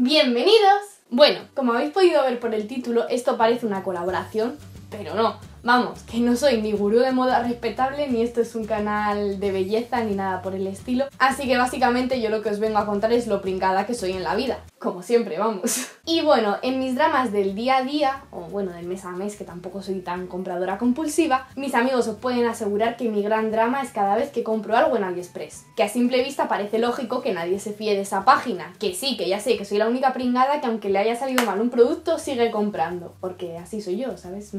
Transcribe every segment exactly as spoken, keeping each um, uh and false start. ¡Bienvenidos! Bueno, como habéis podido ver por el título, esto parece una colaboración, pero no. Vamos, que no soy ni gurú de moda respetable, ni esto es un canal de belleza, ni nada por el estilo. Así que básicamente yo lo que os vengo a contar es lo pringada que soy en la vida. Como siempre, vamos. Y bueno, en mis dramas del día a día, o bueno, del mes a mes, que tampoco soy tan compradora compulsiva, mis amigos os pueden asegurar que mi gran drama es cada vez que compro algo en AliExpress. Que a simple vista parece lógico que nadie se fíe de esa página. Que sí, que ya sé, que soy la única pringada que aunque le haya salido mal un producto, sigue comprando. Porque así soy yo, ¿sabes?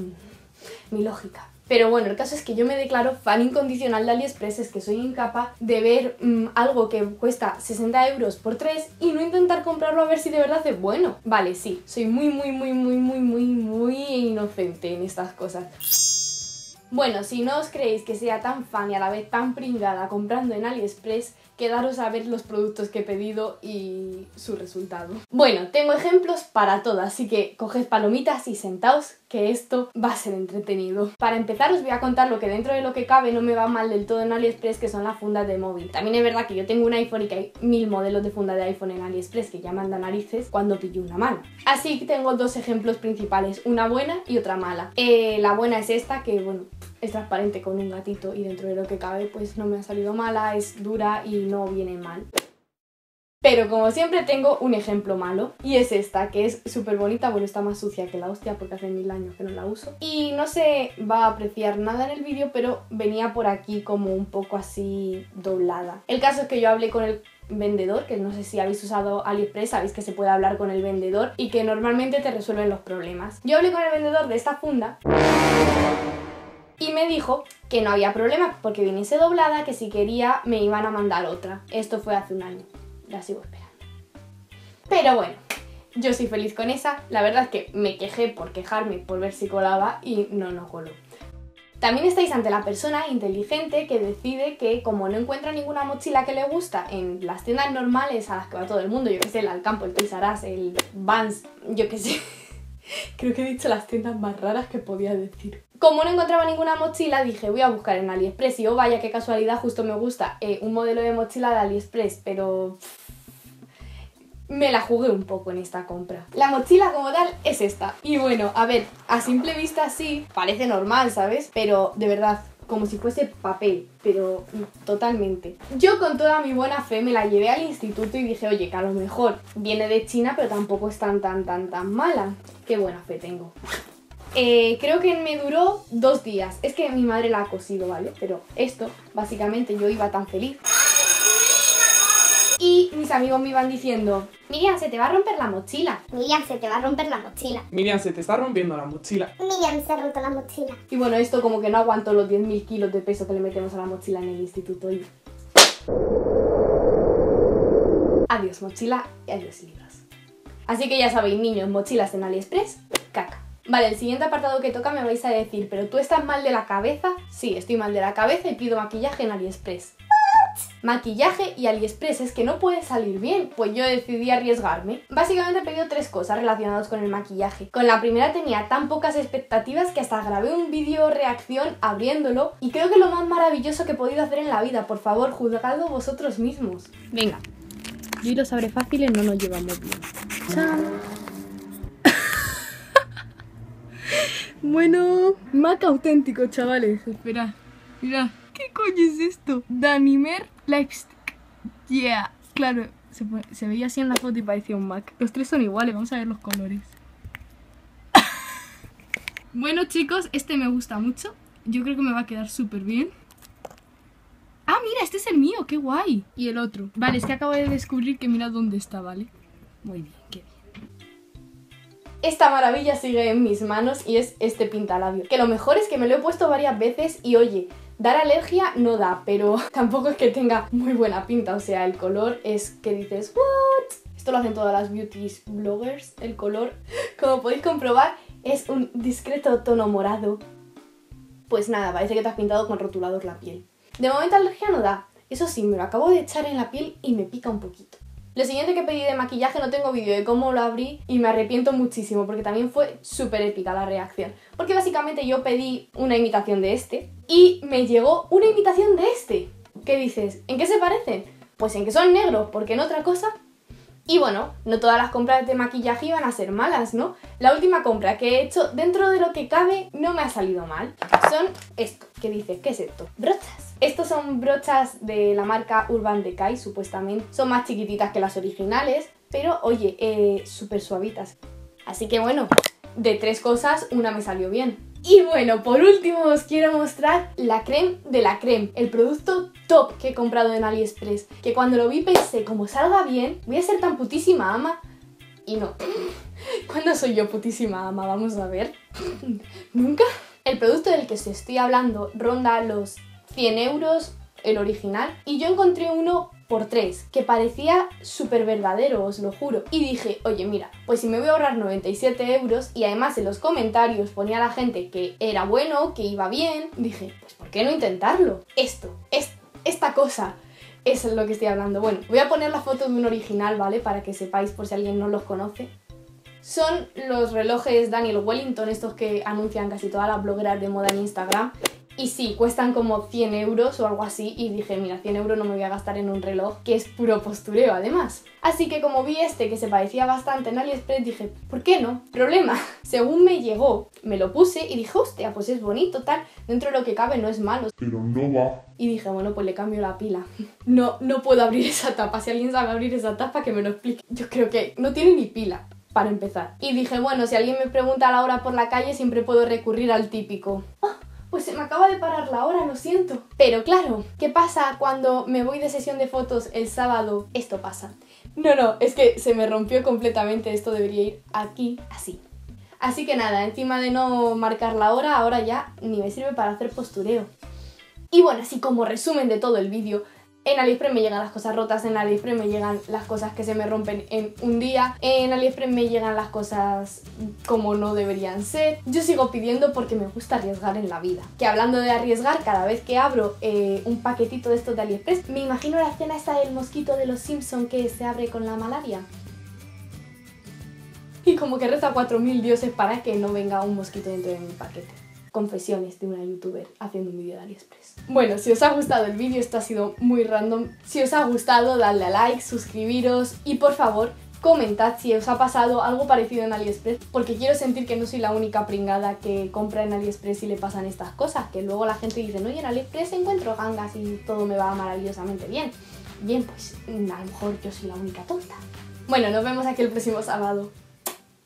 Mi lógica. Pero bueno, el caso es que yo me declaro fan incondicional de AliExpress, es que soy incapaz de ver mmm, algo que cuesta sesenta euros por tres y no intentar comprarlo a ver si de verdad es bueno. Vale, sí, soy muy, muy, muy, muy, muy, muy, muy inocente en estas cosas. Bueno, si no os creéis que sea tan fan y a la vez tan pringada comprando en AliExpress, quedaros a ver los productos que he pedido y su resultado. Bueno, tengo ejemplos para todo, así que coged palomitas y sentaos, que esto va a ser entretenido. Para empezar os voy a contar lo que dentro de lo que cabe no me va mal del todo en AliExpress, que son las fundas de móvil. También es verdad que yo tengo un iPhone y que hay mil modelos de funda de iPhone en AliExpress, que ya manda narices cuando pillo una mala. Así que tengo dos ejemplos principales, una buena y otra mala. Eh, la buena es esta, que bueno... es transparente con un gatito y dentro de lo que cabe pues no me ha salido mala, es dura y no viene mal. Pero como siempre tengo un ejemplo malo y es esta, que es súper bonita, bueno, está más sucia que la hostia porque hace mil años que no la uso. Y no se va a apreciar nada en el vídeo, pero venía por aquí como un poco así doblada. El caso es que yo hablé con el vendedor, que no sé si habéis usado AliExpress, sabéis que se puede hablar con el vendedor y que normalmente te resuelven los problemas. Yo hablé con el vendedor de esta funda y me dijo que no había problema porque viniese doblada, que si quería me iban a mandar otra. Esto fue hace un año, la sigo esperando. Pero bueno, yo soy feliz con esa. La verdad es que me quejé por quejarme, por ver si colaba y no, no coló. También estáis ante la persona inteligente que decide que como no encuentra ninguna mochila que le gusta en las tiendas normales a las que va todo el mundo, yo que sé, el Alcampo, el Tiraharaz, el Vans, yo que sé... Creo que he dicho las tiendas más raras que podía decir. Como no encontraba ninguna mochila, dije voy a buscar en AliExpress y oh vaya qué casualidad, justo me gusta eh, un modelo de mochila de AliExpress, pero... me la jugué un poco en esta compra. La mochila como tal es esta. Y bueno, a ver, a simple vista sí, parece normal, ¿sabes? Pero de verdad, como si fuese papel, pero totalmente. Yo con toda mi buena fe me la llevé al instituto y dije, oye, que a lo mejor viene de China, pero tampoco es tan, tan, tan, tan mala. Qué buena fe tengo. Eh, creo que me duró dos días. Es que mi madre la ha cosido, ¿vale? Pero esto, básicamente, yo iba tan feliz. Y mis amigos me iban diciendo, Miriam, se te va a romper la mochila. Miriam, se te va a romper la mochila. Miriam, se te está rompiendo la mochila. Miriam, se ha roto la mochila. Y bueno, esto como que no aguantó los diez mil kilos de peso que le metemos a la mochila en el instituto. Y... adiós mochila y adiós libros. Así que ya sabéis, niños, mochilas en AliExpress, caca. Vale, el siguiente apartado que toca me vais a decir, ¿pero tú estás mal de la cabeza? Sí, estoy mal de la cabeza y pido maquillaje en AliExpress. Maquillaje y AliExpress, es que no puede salir bien. Pues yo decidí arriesgarme. Básicamente he pedido tres cosas relacionadas con el maquillaje. Con la primera tenía tan pocas expectativas que hasta grabé un vídeo reacción abriéndolo. Y creo que lo más maravilloso que he podido hacer en la vida. Por favor, juzgadlo vosotros mismos. Venga. Yo y los abre fáciles no nos llevamos bien. ¡Chan! Bueno, Mac auténtico, chavales. Esperad, mirad. ¿Qué coño es esto? Danimer Lipstick. Yeah. Claro, se, se veía así en la foto y parecía un Mac. Los tres son iguales, vamos a ver los colores. Bueno chicos, este me gusta mucho. Yo creo que me va a quedar súper bien. Ah, mira, este es el mío, qué guay. Y el otro. Vale, es que acabo de descubrir que mira dónde está, ¿vale? Muy bien, qué bien. Esta maravilla sigue en mis manos y es este pintalabio. Que lo mejor es que me lo he puesto varias veces y oye... dar alergia no da, pero tampoco es que tenga muy buena pinta, o sea, el color es que dices what? Esto lo hacen todas las beauty bloggers, el color, como podéis comprobar, es un discreto tono morado. Pues nada, parece que te has pintado con rotulador la piel. De momento alergia no da, eso sí, me lo acabo de echar en la piel y me pica un poquito. Lo siguiente que pedí de maquillaje no tengo vídeo de cómo lo abrí y me arrepiento muchísimo porque también fue súper épica la reacción. Porque básicamente yo pedí una imitación de este y me llegó una imitación de este. ¿Qué dices? ¿En qué se parecen? Pues en que son negros, porque en otra cosa Y bueno, no todas las compras de maquillaje iban a ser malas, ¿no? La última compra que he hecho, dentro de lo que cabe, no me ha salido mal. Son esto, que dices, ¿qué es esto? Brochas. Estos son brochas de la marca Urban Decay, supuestamente. Son más chiquititas que las originales, pero oye, eh, súper suavitas. Así que bueno, de tres cosas, una me salió bien. Y bueno, por último os quiero mostrar la creme de la creme, el producto top que he comprado en AliExpress, que cuando lo vi pensé, como salga bien, voy a ser tan putísima ama, y no. ¿Cuándo soy yo putísima ama? Vamos a ver. ¿Nunca? El producto del que os estoy hablando ronda los cien euros, el original, y yo encontré uno por tres, que parecía súper verdadero, os lo juro. Y dije, oye, mira, pues si me voy a ahorrar noventa y siete euros, y además en los comentarios ponía la gente que era bueno, que iba bien, dije, pues ¿por qué no intentarlo? Esto, es, esta cosa, eso es lo que estoy hablando. Bueno, voy a poner la foto de un original, ¿vale? Para que sepáis, por si alguien no los conoce. Son los relojes Daniel Wellington, estos que anuncian casi todas las blogueras de moda en Instagram. Y sí, cuestan como cien euros o algo así, y dije, mira, cien euros no me voy a gastar en un reloj, que es puro postureo además. Así que como vi este que se parecía bastante en AliExpress, dije, ¿por qué no? Problema, según me llegó, me lo puse y dije, hostia, pues es bonito, tal, dentro de lo que cabe no es malo. Pero no va. Y dije, bueno, pues le cambio la pila. No, no puedo abrir esa tapa, si alguien sabe abrir esa tapa que me lo explique. Yo creo que no tiene ni pila, para empezar. Y dije, bueno, si alguien me pregunta a la hora por la calle, siempre puedo recurrir al típico. ¡Ah! Pues se me acaba de parar la hora, lo siento. Pero claro, ¿qué pasa cuando me voy de sesión de fotos el sábado? Esto pasa. No, no, es que se me rompió completamente, esto debería ir aquí, así. Así que nada, encima de no marcar la hora, ahora ya ni me sirve para hacer postureo. Y bueno, así como resumen de todo el vídeo, en AliExpress me llegan las cosas rotas, en AliExpress me llegan las cosas que se me rompen en un día, en AliExpress me llegan las cosas como no deberían ser. Yo sigo pidiendo porque me gusta arriesgar en la vida. Que hablando de arriesgar, cada vez que abro eh, un paquetito de estos de AliExpress, me imagino la escena esa del mosquito de los Simpson que se abre con la malaria. Y como que reza cuatro mil dioses para que no venga un mosquito dentro de mi paquete. Confesiones de una youtuber haciendo un vídeo de AliExpress. Bueno, si os ha gustado el vídeo, esto ha sido muy random. Si os ha gustado, dadle a like, suscribiros y por favor, comentad si os ha pasado algo parecido en AliExpress, porque quiero sentir que no soy la única pringada que compra en AliExpress y le pasan estas cosas, que luego la gente dice, no, y en AliExpress encuentro gangas y todo me va maravillosamente bien. Bien, pues a lo mejor yo soy la única tonta. Bueno, nos vemos aquí el próximo sábado.